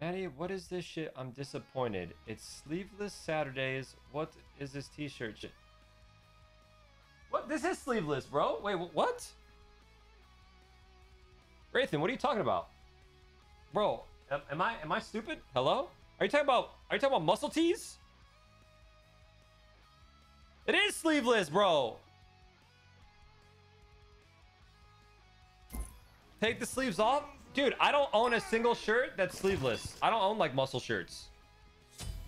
Maddie, what is this shit? I'm disappointed. It's Sleeveless Saturdays. What is this t-shirt shit? What? This is sleeveless, bro. Wait, what? Wraithen, what are you talking about? Bro, am I stupid? Hello? Are you talking about muscle tees? It is sleeveless, bro. Take the sleeves off? Dude, I don't own a single shirt that's sleeveless. I don't own like muscle shirts.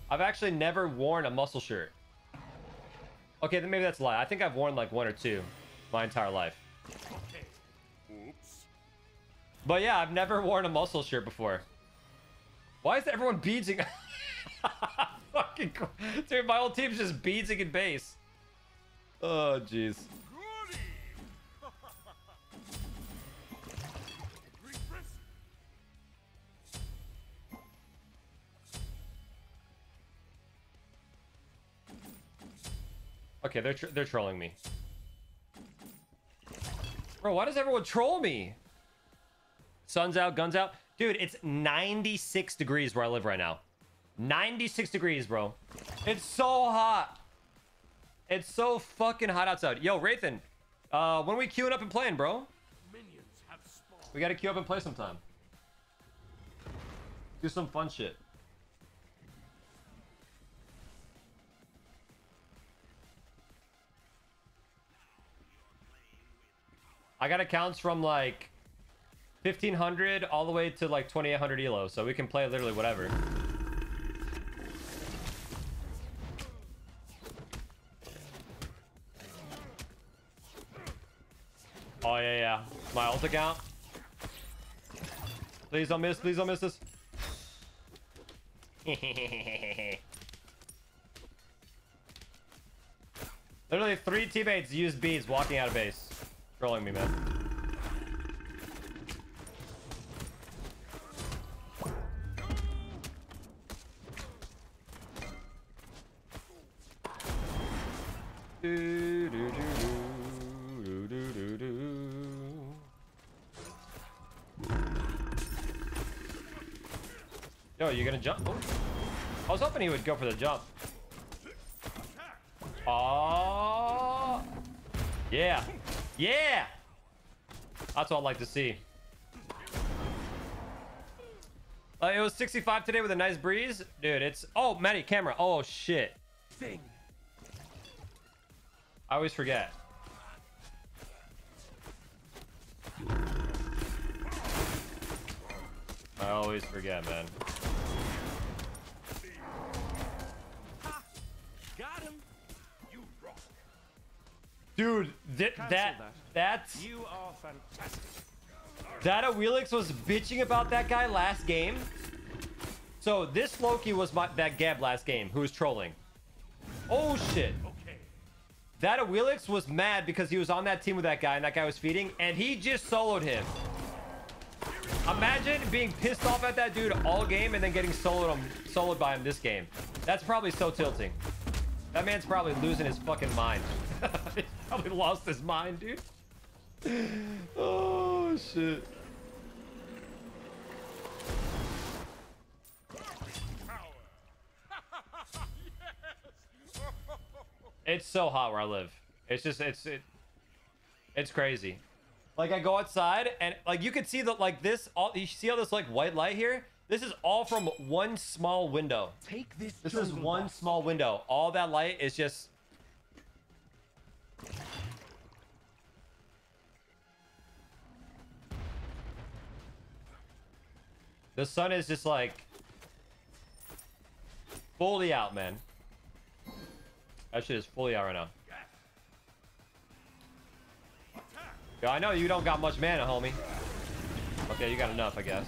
I've actually never worn a muscle shirt. Okay, then maybe that's a lie. I think I've worn like one or two my entire life. Oops. But yeah, I've never worn a muscle shirt before. Why is everyone beadsing? Fucking cool. Dude, my whole team's just beadsing in base. Oh, jeez. Okay, they're trolling me. Bro, why does everyone troll me? Sun's out, guns out. Dude, it's 96 degrees where I live right now. 96 degrees, bro. It's so hot. It's so fucking hot outside. Yo, Wraithen, when are we queuing up and playing, bro? Minions have spawned. We gotta queue up and play sometime. Do some fun shit. I got accounts from like 1500 all the way to like 2800 elo, so we can play literally whatever. Oh yeah, yeah. My ult account. Please don't miss. Please don't miss this. Literally 3 teammates used beads walking out of base. Trolling me, man. Do, do, do, do, do, do, do. Yo, you gonna jump? Oh. I was hoping he would go for the jump. Oh, yeah. Yeah! That's what I'd like to see. It was 65 today with a nice breeze. Dude, it's... Oh, Maddie, camera. Oh, shit. Thing. I always forget. I always forget, man. Ha, got him. Dude, that's... You are fantastic. That Awilix was bitching about that guy last game. So this Loki was that Geb last game who was trolling. Oh, shit. Okay. That Awilix was mad because he was on that team with that guy and that guy was feeding and he just soloed him. Imagine being pissed off at that dude all game and then getting soloed by him this game. That's probably so tilting. That man's probably losing his fucking mind. He probably lost his mind, dude. Oh, shit. It's so hot where I live. It's just, it's crazy. Like, I go outside and, like, you could see that, like, this, all, you see all this, like, white light here? This is all from one small window. Take this. This is one small window. All that light is just... The sun is just like fully out, man. That shit is fully out right now. Yeah, I know you don't got much mana, homie. Okay, you got enough, I guess.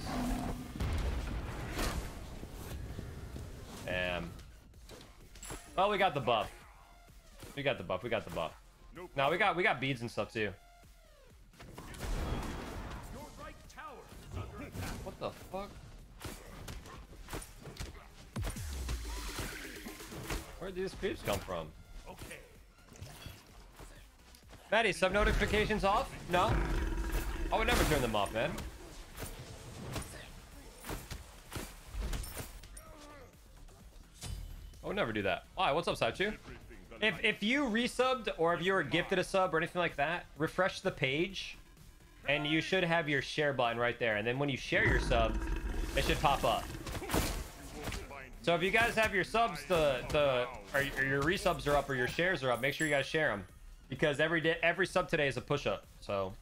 Damn. Well, we got the buff. We got the buff. We got the buff. No, we got beads and stuff too. What the fuck? Where did these creeps come from? Okay. Maddie, sub notifications off? No. I would never turn them off, man. would never do that. Why? What's up, Saichu? If you resubbed or if you were gifted a sub or anything like that, refresh the page and you should have your share button right there. And then when you share your sub, it should pop up. So if you guys have your subs, or your resubs are up or your shares are up, make sure you guys share them. Because every sub today is a push-up. So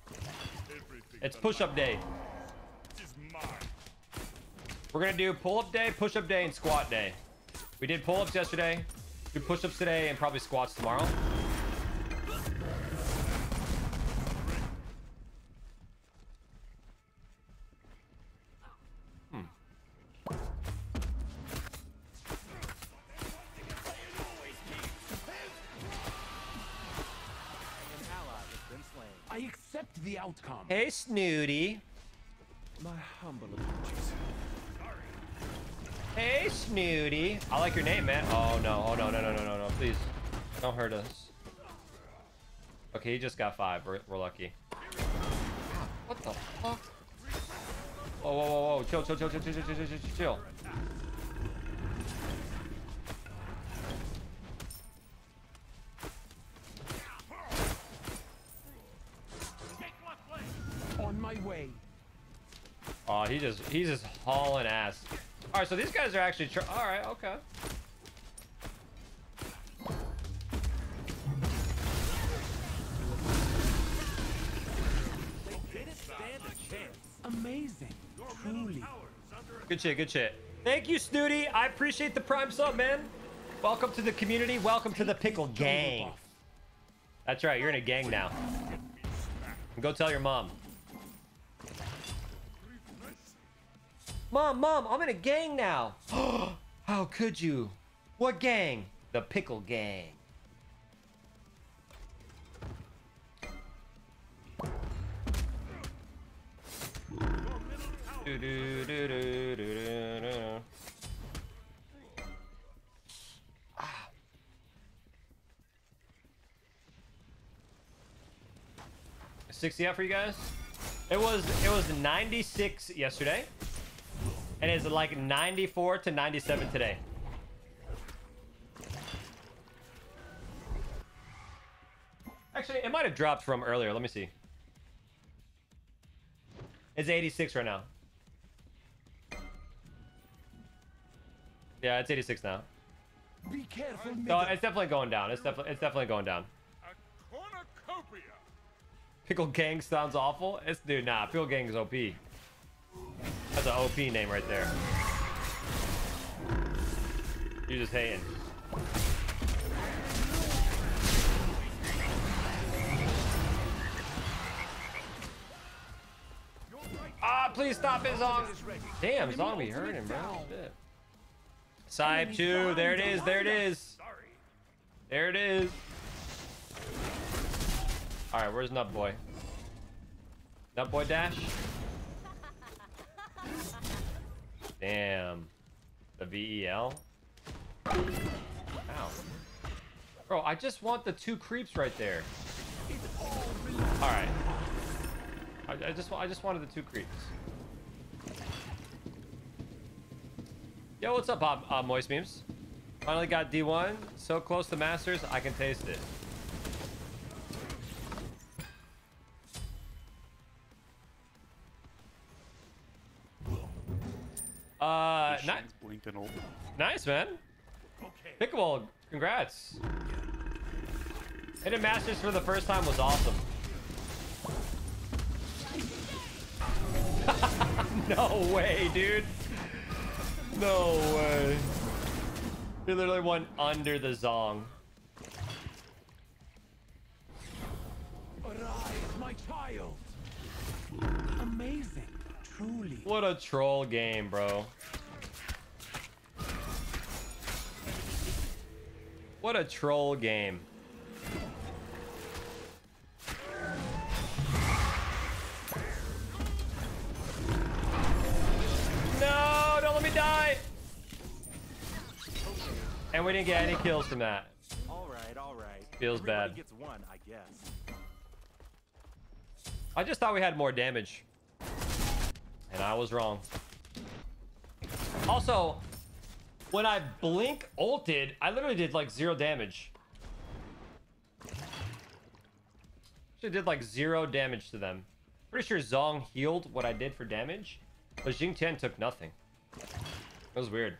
it's push-up day. We're going to do pull-up day, push-up day, and squat day. We did pull-ups yesterday. Do push-ups today and probably squats tomorrow. I accept the outcome. Hey, Snooty. My humble apologies. Hey, Snooty. I like your name, man. Oh, no. Oh, no, no, no, no, no, no. Please. Don't hurt us. Okay, he just got 5. We're lucky. What the fuck? Whoa, whoa, whoa, whoa. Chill, chill, chill, chill, chill, chill, chill, chill, chill. On my way. Oh, he's just hauling ass. All right, so these guys are actually all right, okay. They didn't stand a chance. Amazing. Truly. Good shit, good shit. Thank you, Snooty. I appreciate the prime sub, man. Welcome to the community. Welcome to the Pickle Gang. That's right, you're in a gang now. Go tell your mom. Mom, I'm in a gang now. How could you? What gang? The Pickle Gang. $60 out for you guys. It was 96 yesterday. And it's like 94 to 97 today. Actually, it might have dropped from earlier. Let me see. It's 86 right now. Yeah, it's 86 now. Be careful. So it's definitely going down. It's definitely going down. A cornucopia. Pickle Gang sounds awful. It's dude, nah. Pickle Gang is OP. That's an OP name right there. You're just hating. Ah, please stop it, Zong. Damn, Zong, we heard him, bro. Side 2, there it is, there it is. There it is. Alright, where's Nutboy? Nutboy dash? Damn. The VEL? Ow. Bro, I just want the 2 creeps right there. Alright. I just wanted the 2 creeps. Yo, what's up, Moist Memes? Finally got D1. So close to Masters, I can taste it. Nice, man. Pickleball, congrats. Hitting Masters for the first time was awesome. No way, dude. No way. He literally went under the Zong. Arise, my child. Amazing. What a troll game, bro. What a troll game. No, don't let me die. And we didn't get any kills from that. All right. Feels bad. Gets one, I guess. I just thought we had more damage. And I was wrong. Also, When I blink ulted, I literally did like 0 damage. Actually did like 0 damage to them. Pretty sure Zong healed what I did for damage, but Xing Tian took nothing. That was weird.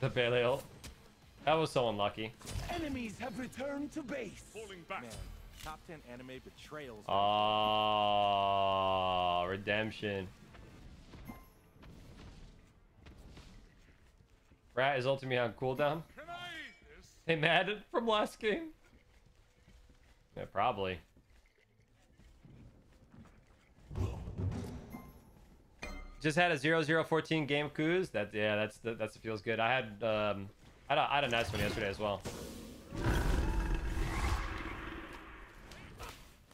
The Pele ult. That was so unlucky. Enemies have returned to base. Falling back. Man, top 10 anime betrayals. Ah, redemption. Ra is ulting me on cooldown. They mad from last game? Yeah, probably. Just had a 0-0-14 game, Coos. That yeah, that's feels good. I had I had a nice one yesterday as well.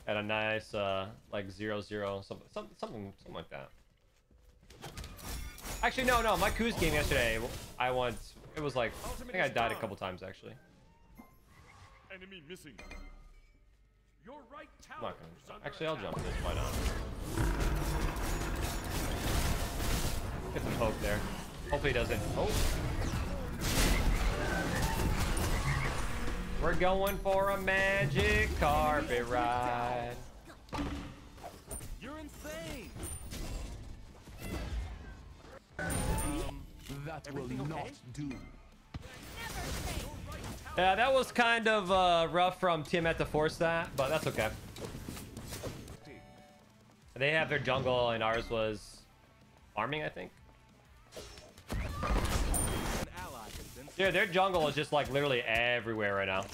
Had a nice like 0-0 something like that. Actually, no, my Coos game yesterday, I won. It was like I think I died a couple times actually. Enemy missing. Your right tower. Actually, I'll jump this. Why not? Get some poke there. Hopefully he doesn't. Oh. We're going for a magic carpet ride. You're insane. That will not do. Yeah, that was kind of rough from Tiamat to force that, but that's okay. They have their jungle and ours was farming, I think. Dude, their jungle is just like literally everywhere right now.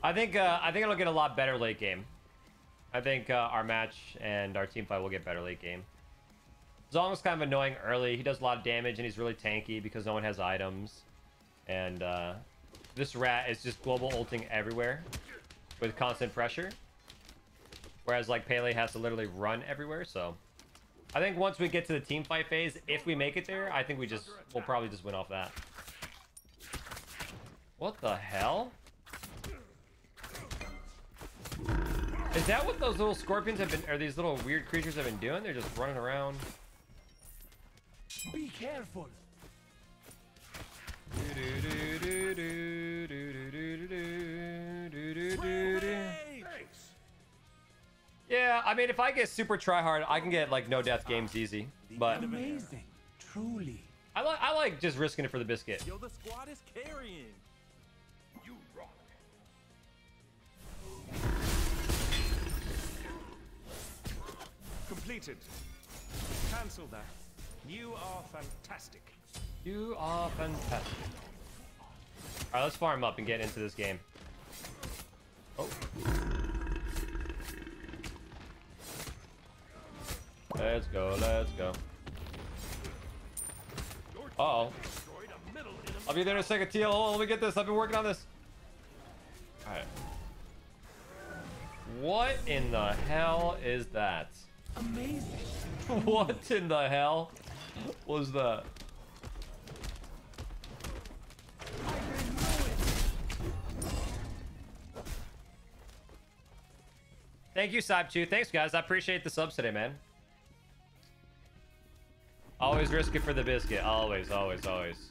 I think it'll get a lot better late game. I think our match and our team fight will get better late game. Zong's kind of annoying early. He does a lot of damage and he's really tanky because no one has items. And this rat is just global ulting everywhere with constant pressure. Whereas like Pele has to literally run everywhere. So I think once we get to the team fight phase, if we make it there, I think we'll probably just win off that. What the hell? Is that what those little scorpions have been, or these little weird creatures have been doing? They're just running around. Be careful. Yeah, I mean, if I get super tryhard, I can get like no death games easy. But amazing, truly. I like just risking it for the biscuit. Yo, the squad is carrying. You rock. Completed. Cancel that. You are fantastic. You are fantastic. All right, let's farm up and get into this game. Oh. Let's go. Let's go. Uh-oh. I'll be there in a second, TL. Oh, let me get this. I've been working on this. All right. What in the hell is that? Amazing. What in the hell was that? Thank you, Cyb2. Thanks, guys. I appreciate the subs today, man. Always risk it for the biscuit. Always, always, always.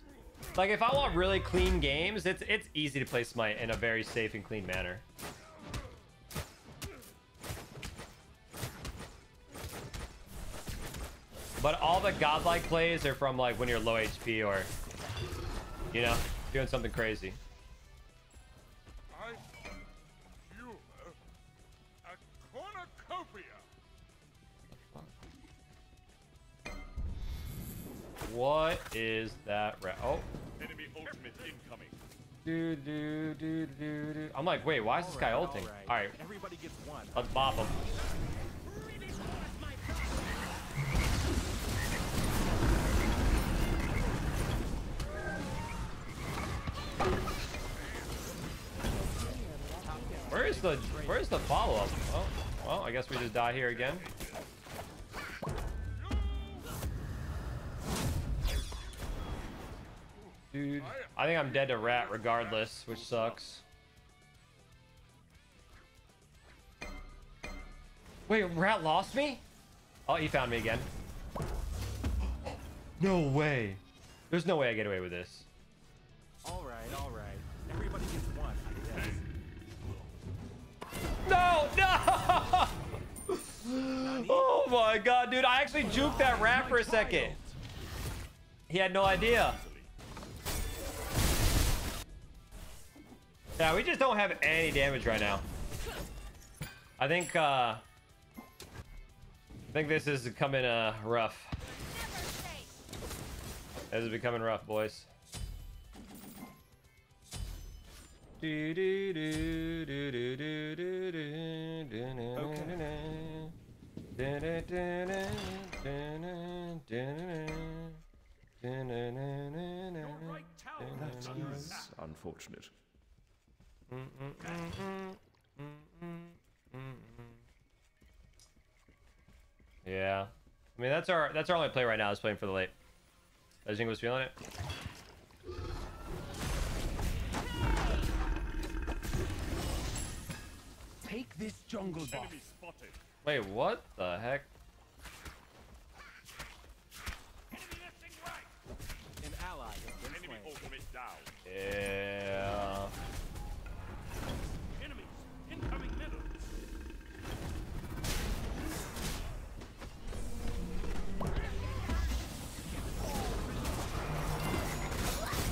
Like, if I want really clean games, it's easy to play Smite in a very safe and clean manner. But all the godlike plays are from like when you're low HP or, you know, doing something crazy. I you a cornucopia. What is that? Oh. Enemy ultimate incoming. Do. I'm like, wait, why is this guy ulting? All right. Everybody gets one. Let's bop him. Where's the follow-up? Oh, well, I guess we just die here again. Dude, I think I'm dead to Rat regardless, which sucks. Wait, Rat lost me? Oh, he found me again. No way. There's no way I get away with this. All right. Everybody gets one, I guess. No! Oh my god, dude. I actually juked that Rat for a second. He had no idea. Yeah, we just don't have any damage right now. I think this is becoming rough. This is becoming rough, boys. That is unfortunate. Yeah, I mean that's our only play right now is playing for the late. Xing was feeling it. Take this jungle boss. Wait, what the heck? An ally has been slain. Yeah.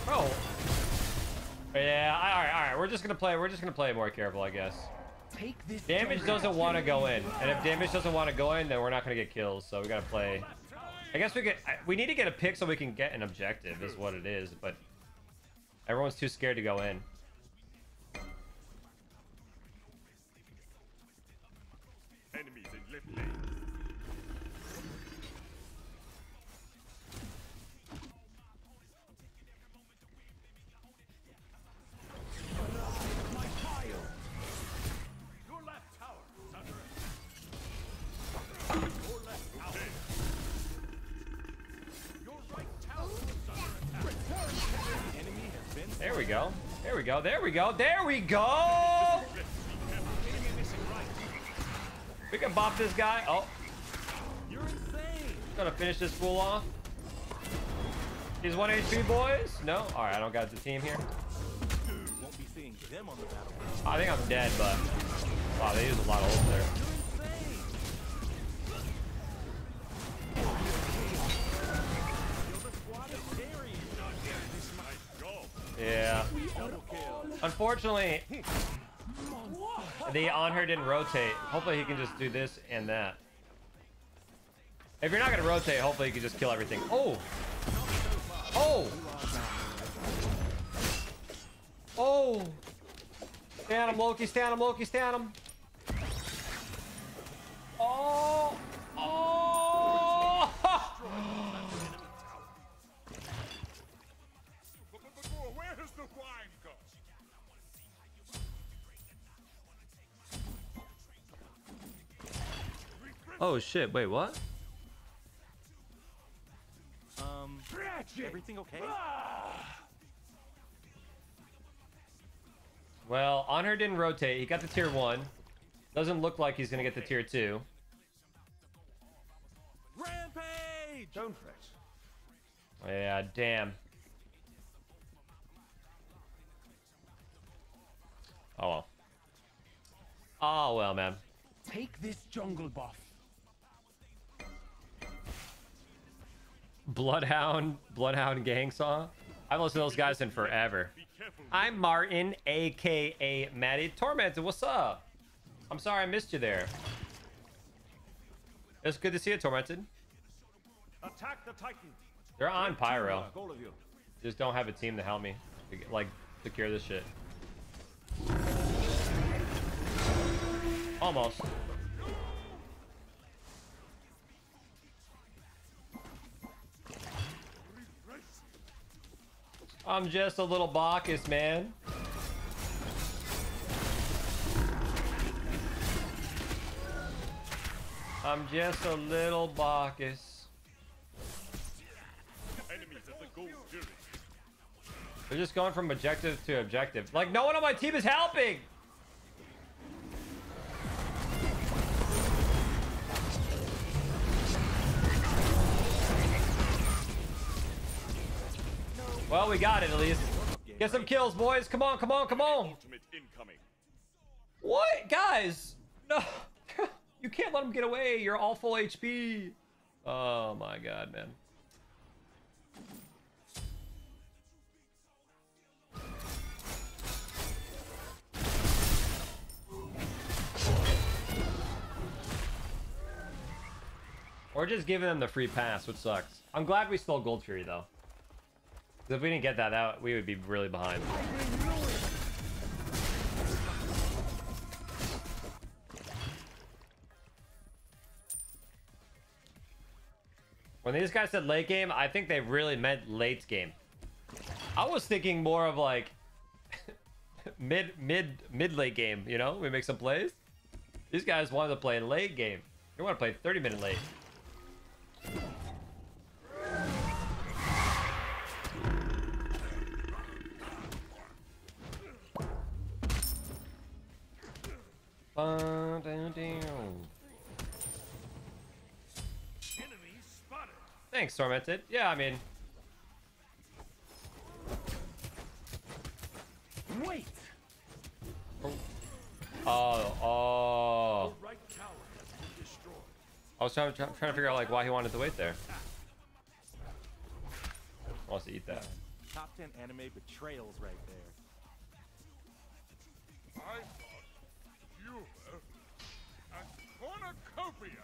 Oh. Yeah, all right. We're just gonna play more careful, I guess. Take this. Damage doesn't want to go in, and if damage doesn't want to go in, then we're not gonna get kills. So we gotta play. I guess we need to get a pick so we can get an objective, is what it is. But everyone's too scared to go in. Enemies in left lane. There we go. We can bop this guy. Oh, you're insane. Gonna finish this fool off. He's 1 HP, boys. No, all right. I don't got the team here. Won't be seeing them on the battlefield. I think I'm dead, but wow, they use a lot of ult there. Yeah. Unfortunately, the on her didn't rotate. Hopefully he can just do this and that. If you're not gonna rotate, hopefully you can just kill everything. Oh! Stand him, Loki, stand him, Loki, stand him. Oh! Oh shit, wait, what? Everything okay? Well, on her didn't rotate. He got the tier 1. Doesn't look like he's gonna get the tier 2. Rampage! Don't fret. Yeah, damn. Oh well, man. Take this jungle buff. Bloodhound gang saw. I've listened to those guys in forever. I'm Martin, aka Maddie Tormented. What's up? I'm sorry I missed you there. It's good to see you, Tormented. Attack the Titan. They're on pyro. Just don't have a team to help me, like, secure this shit. Almost. I'm just a little Bacchus, man. I'm just a little Bacchus. They're just going from objective to objective. Like, no one on my team is helping! Well, we got it at least. Get some kills, boys. Come on, come on, come on. What? Guys. No. You can't let them get away. You're all full HP. Oh, my God, man. Or just giving them the free pass, which sucks. I'm glad we stole Gold Fury, though. If we didn't get that out, we would be really behind. When these guys said late game, I think they really meant late game. I was thinking more of like mid late game, you know? We make some plays. These guys wanted to play late game. They want to play 30-minute late. Thanks, Tormented. Yeah, I mean. Wait. Oh, oh. I was trying to figure out like why he wanted to wait there. He wants to eat that. Top 10 anime betrayals right there. A cornucopia.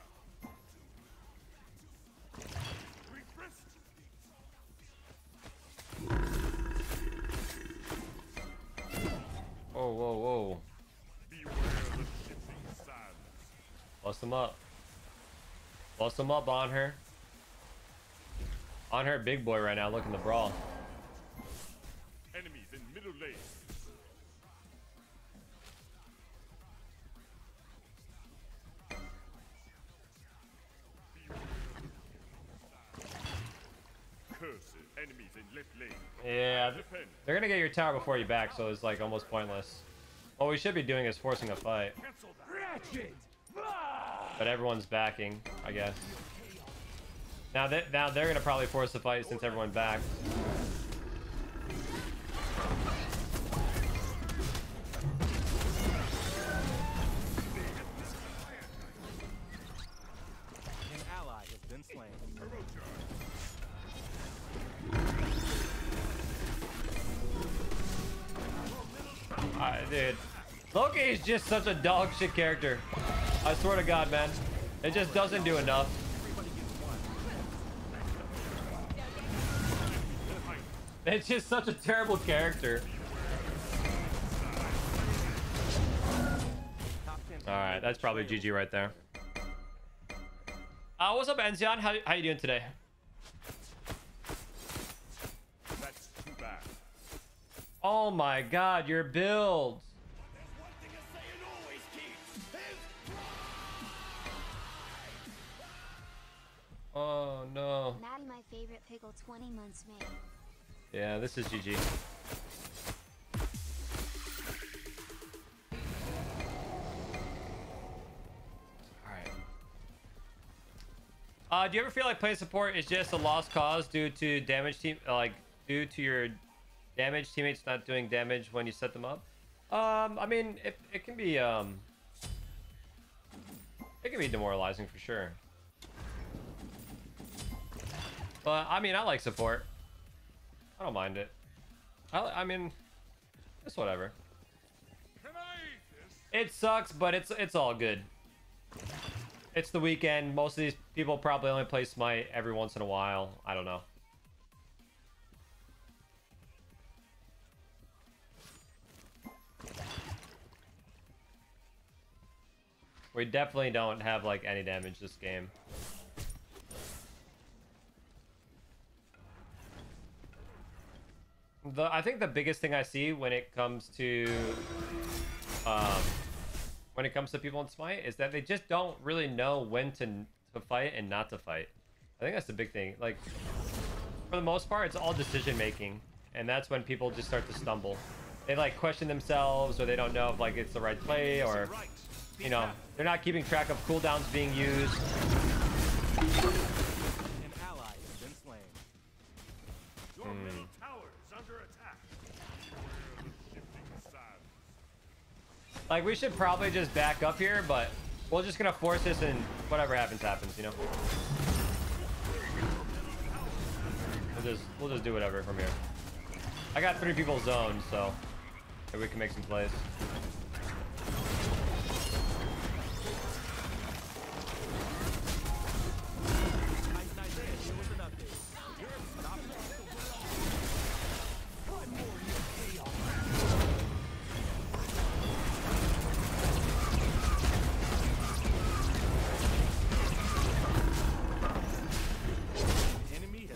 Oh, whoa, whoa. Beware the shifting sands. Bust him up. Bust him up on her. On her big boy right now, looking to brawl. Enemies in middle lane. Yeah, they're gonna get your tower before you back, so it's like almost pointless. What we should be doing is forcing a fight, but everyone's backing, I guess. Now that they're gonna probably force the fight since everyone backed. Dude, Loki is just such a dog shit character. I swear to God, man. It just doesn't do enough. It's just such a terrible character. Alright, that's probably GG right there. What's up, Enzian? How you doing today? Oh my God, your build. Oh no. Maddie, my favorite pickle, 20 months made. Yeah, this is GG. Alright. Do you ever feel like play support is just a lost cause due to damage team, like due to your damage teammates not doing damage when you set them up? I mean, it can be it can be demoralizing for sure, but I mean, I like support. I don't mind it. I mean, it's whatever. It sucks, but it's all good. It's the weekend. Most of these people probably only play Smite every once in a while. I don't know. We definitely don't have like any damage this game. I think the biggest thing I see when it comes to when it comes to people in Smite is that they just don't really know when to fight and not to fight. I think that's the big thing. Like, for the most part, it's all decision making, and that's when people just start to stumble. They like question themselves, or they don't know if like it's the right play, or you know, they're not keeping track of cooldowns being used. An ally has been slain. Your middle tower is under attack. Like, we should probably just back up here, but we're just gonna force this, and whatever happens, happens. You know, we'll just do whatever from here. I got 3 people zoned, so maybe we can make some plays.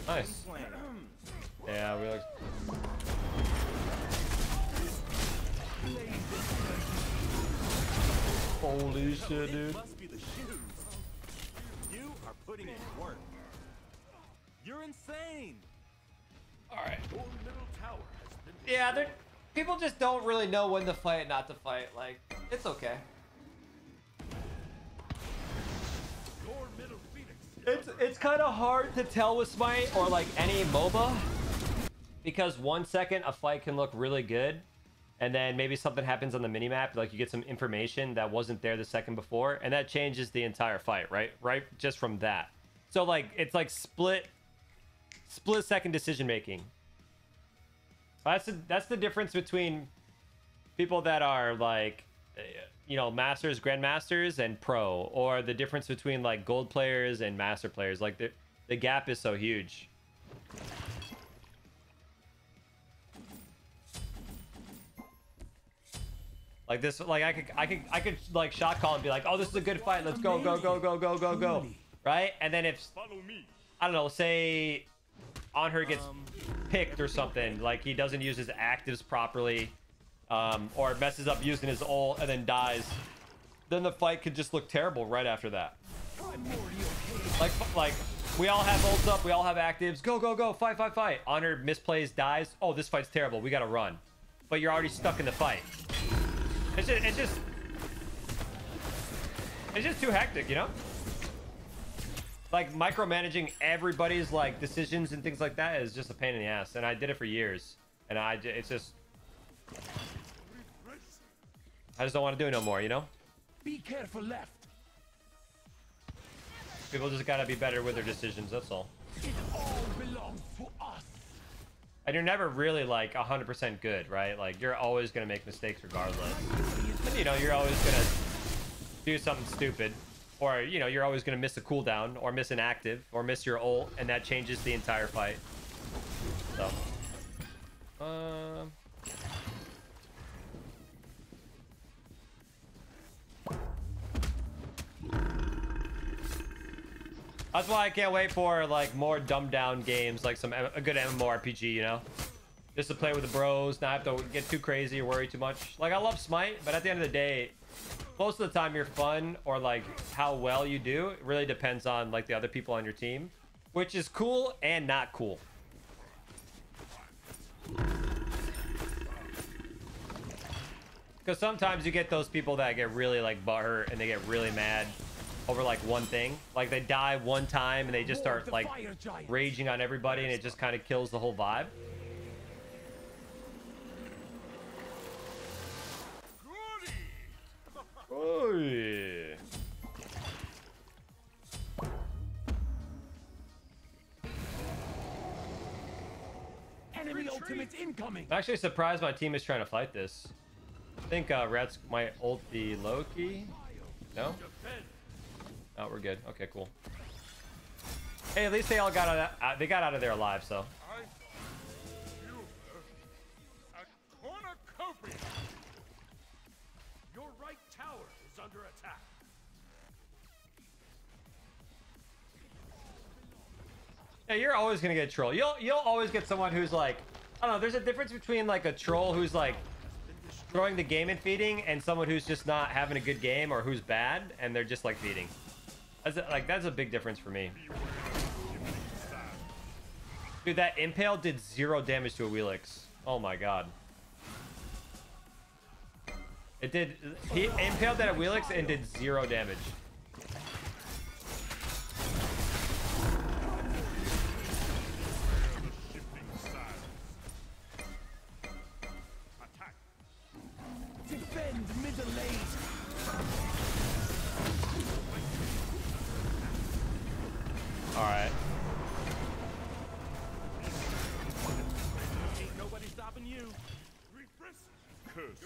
Nice. Yeah, we like. Holy shit, dude. You are putting in work. You're insane. All right. Yeah, people just don't really know when to fight and not to fight. Like, it's okay. It's kind of hard to tell with Smite or like any MOBA, because 1 second a fight can look really good, and then maybe something happens on the minimap, like you get some information that wasn't there the second before, and that changes the entire fight, right? Just from that. So like, it's like split second decision making. That's the difference between people that are like, you know, masters, grandmasters, and pro, or the difference between like gold players and master players. Like the gap is so huge. Like this, like I could like shot call and be like, oh, this is a good fight. Let's go, go, go, go, go, go, go. Right? And then if, I don't know, say on her gets picked or something, like he doesn't use his actives properly, or messes up using his ult and then dies, then the fight could just look terrible right after that. Like we all have ults up, we all have actives. Go, go, go, fight, fight, fight. On her misplays, dies. Oh, this fight's terrible. We gotta run. But you're already stuck in the fight. It's just too hectic, you know? Like, micromanaging everybody's like decisions and things like that is just a pain in the ass. And I did it for years. And I just don't want to do it no more, you know? Be careful left. People just gotta be better with their decisions, that's all. It all belongs to us. And you're never really like 100% good, right? Like, you're always gonna make mistakes regardless. And, you know, you're always gonna do something stupid, or you know, you're always gonna miss a cooldown, or miss an active, or miss your ult, and that changes the entire fight. So, that's why I can't wait for like more dumbed down games, like a good MMORPG, you know? Just to play with the bros, not have to get too crazy or worry too much. Like, I love Smite, but at the end of the day, most of the time your fun or like how well you do, it really depends on like the other people on your team, which is cool and not cool. Because sometimes you get those people that get really like butthurt and they get really mad over like one thing. Like, they die one time and they just start like raging on everybody, and it just kind of kills the whole vibe. Oh, yeah. Enemy ultimate incoming. I'm actually surprised my team is trying to fight this. I think Rats might ult the Loki. No? Oh, we're good. Okay, cool. Hey, at least they all got out of that. They got out of there alive, so. Your right tower is under attack. Yeah, you're always gonna get a troll. You'll always get someone who's like, I don't know. There's a difference between like a troll who's like throwing the game and feeding, and someone who's just not having a good game or who's bad and they're just like feeding. That's a, like, that's a big difference for me. Dude, that impale did 0 damage to Awilix. Oh my god. It did. He impaled that Awilix and did 0 damage.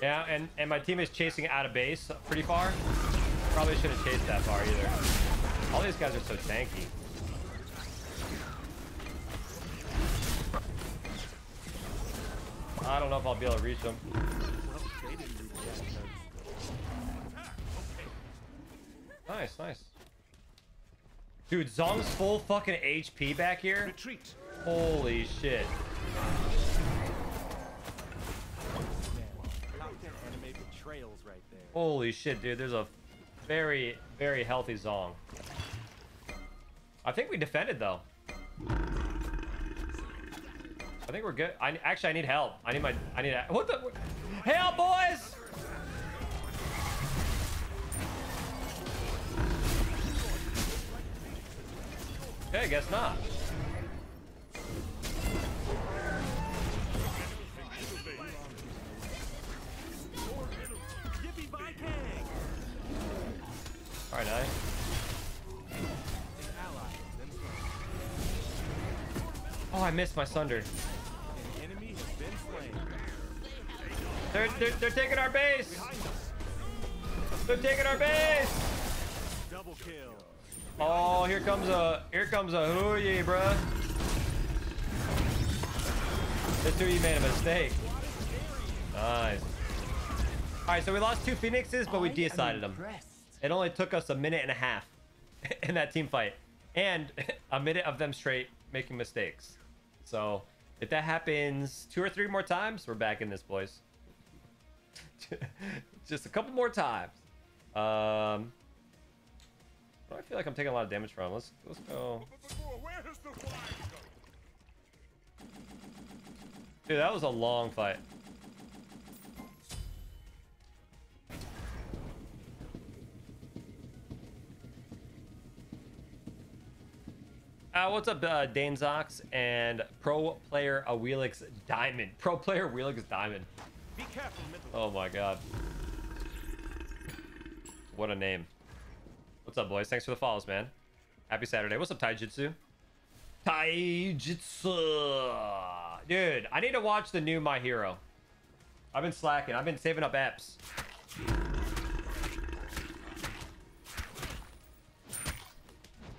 Yeah, and my team is chasing out of base pretty far. Probably shouldn't chase that far either. All these guys are so tanky. I don't know if I'll be able to reach them. Nice, nice. Dude, Zong's full fucking HP back here. Retreat. Holy shit. Holy shit, dude. There's a very, very healthy Zong. I think we defended, though. I think we're good. Actually, I need help. What the? Help, boys! Okay, guess not. All right, nice. Oh, I missed my Sunder. They're taking our base. They're taking our base. Double kill. Oh, here comes a Hou Yi, bruh. This Hou Yi made a mistake. Nice. All right, so we lost 2 Phoenixes, but we decided them. It only took us 1.5 minutes in that team fight, and 1 minute of them straight making mistakes. So if that happens 2 or 3 more times, we're back in this, boys. Just a couple more times. I feel like I'm taking a lot of damage from. Let's go. Dude, that was a long fight. What's up, Dame Zox and Pro Player Awilix Diamond. Pro Player Awilix Diamond. Be careful, oh my god. What a name. What's up, boys? Thanks for the follows, man. Happy Saturday. What's up, Taijutsu? Taijutsu. Dude, I need to watch the new My Hero. I've been slacking. I've been saving up apps.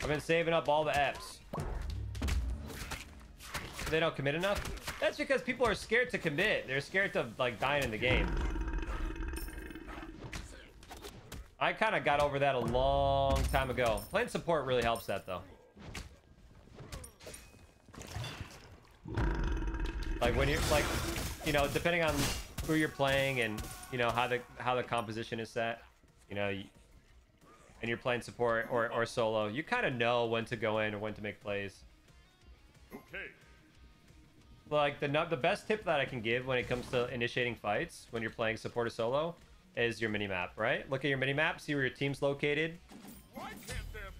I've been saving up all the apps. They don't commit enough. That's because people are scared to commit. They're scared to like dying in the game. I kind of got over that a long time ago. Playing support really helps that though. Like when you're like, you know, depending on who you're playing and you know how the composition is set, you know, and you're playing support or solo, you kind of know when to go in or when to make plays. Okay. Like the best tip that I can give when it comes to initiating fights when you're playing support or solo is your minimap, right? Look at your minimap, see where your team's located.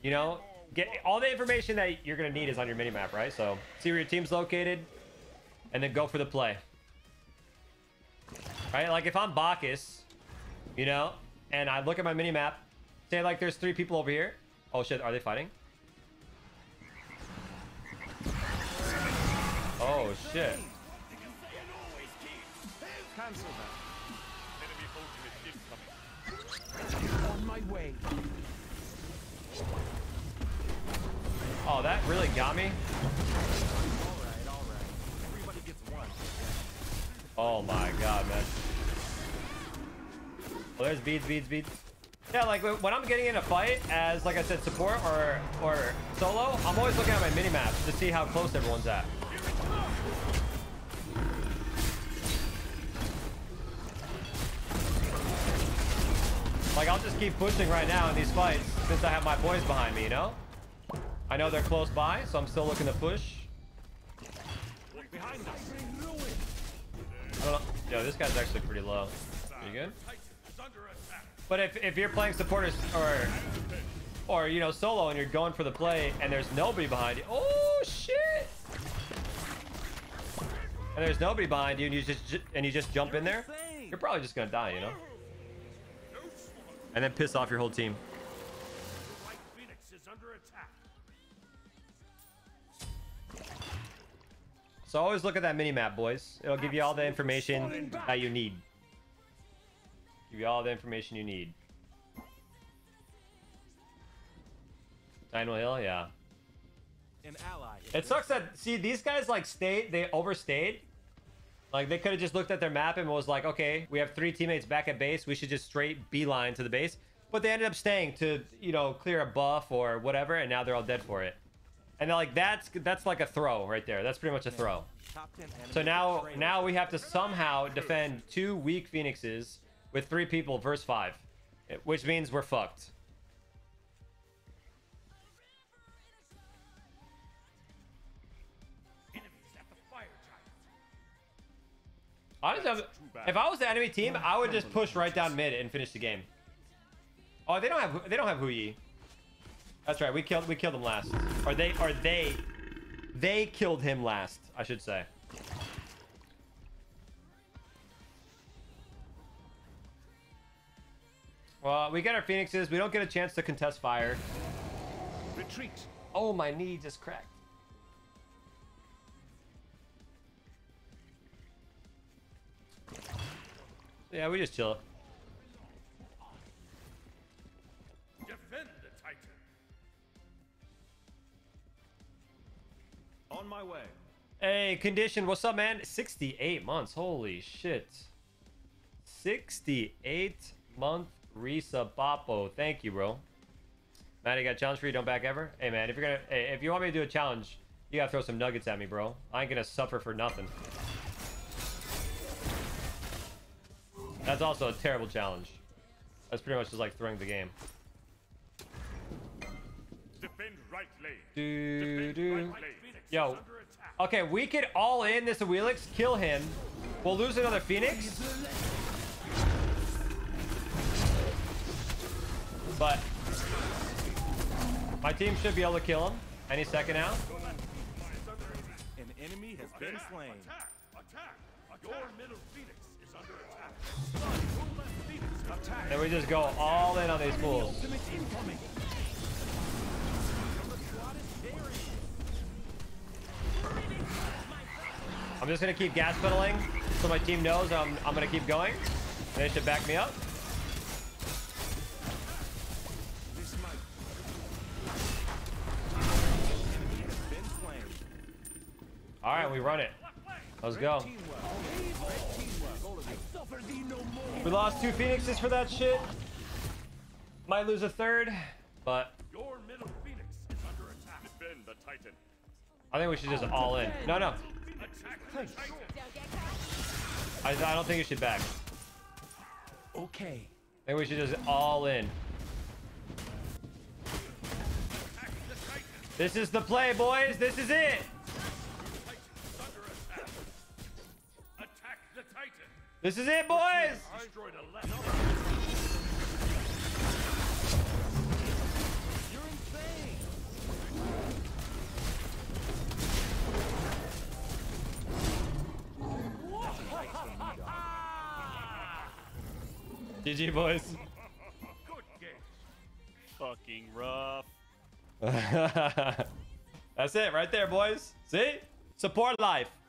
You know, get all the information that you're gonna need is on your minimap, right? So see where your team's located and then go for the play. Right? Like if I'm Bacchus, you know, and I look at my minimap, say like there's 3 people over here. Oh shit, are they fighting? Oh shit. Cancel that. Enemy ultimate is coming. On my way. Oh, that really got me. Alright, alright. Everybody gets one. Oh my god, man. Well, there's beads. Yeah, like when I'm getting in a fight as like I said, support or solo, I'm always looking at my mini-map to see how close everyone's at. I'll just keep pushing right now in these fights since I have my boys behind me, you know? I know they're close by, so I'm still looking to push. Behind us. I don't know. Yo, this guy's actually pretty low. You good? But if you're playing supporters or you know, solo and you're going for the play and there's nobody behind you. Oh shit! And there's nobody behind you and you just jump in there, you're probably just gonna die, you know? And then piss off your whole team. So always look at that mini-map, boys. It'll give you all the information that you need. Give you all the information you need. Dino Hill, yeah. An ally. It sucks that, see, these guys like stayed, they overstayed. Like they could have just looked at their map and was like, okay, we have 3 teammates back at base. We should just straight beeline to the base. But they ended up staying to, you know, clear a buff or whatever. And now they're all dead for it. And like that's like a throw right there. That's pretty much a throw. So now we have to somehow defend 2 weak Phoenixes with 3 people versus 5, which means we're fucked. Honestly, if I was the enemy team, I would just push right down mid and finish the game. Oh, they don't have Hou Yi. That's right. We killed him last. Or they killed him last, I should say. Well, we get our Phoenixes. We don't get a chance to contest fire. Retreat. Oh, my knee just cracked. Yeah, we just chill. On my way. Hey, Condition, what's up, man? 68 months. Holy shit. 68-month Risa Papo. Thank you, bro. Matty, got a challenge for you. Don't back ever. Hey, man, if you want me to do a challenge, you gotta throw some nuggets at me, bro. I ain't gonna suffer for nothing. That's also a terrible challenge. That's pretty much just like throwing the game. Defend right lane. Defend right lane. Yo, okay, we could all in this Awilix, kill him. We'll lose another Phoenix. But my team should be able to kill him any second now. An enemy has been slain. Your middle Phoenix is under attack. Then we just go all in on these fools. I'm just gonna keep gas pedaling so my team knows I'm gonna keep going. They should back me up. All right, we run it. Let's go. We lost 2 Phoenixes for that shit. Might lose a 3rd, but your middle Phoenix is under attack. Defend the Titan. I think we should just all in. No. I don't think you should back. Okay. I think we should just all in. This is the play, boys. This is it. Attack the Titan. This is it, boys. You're insane. GG, boys. Good game. Fucking rough. That's it right there, boys. See? Support life.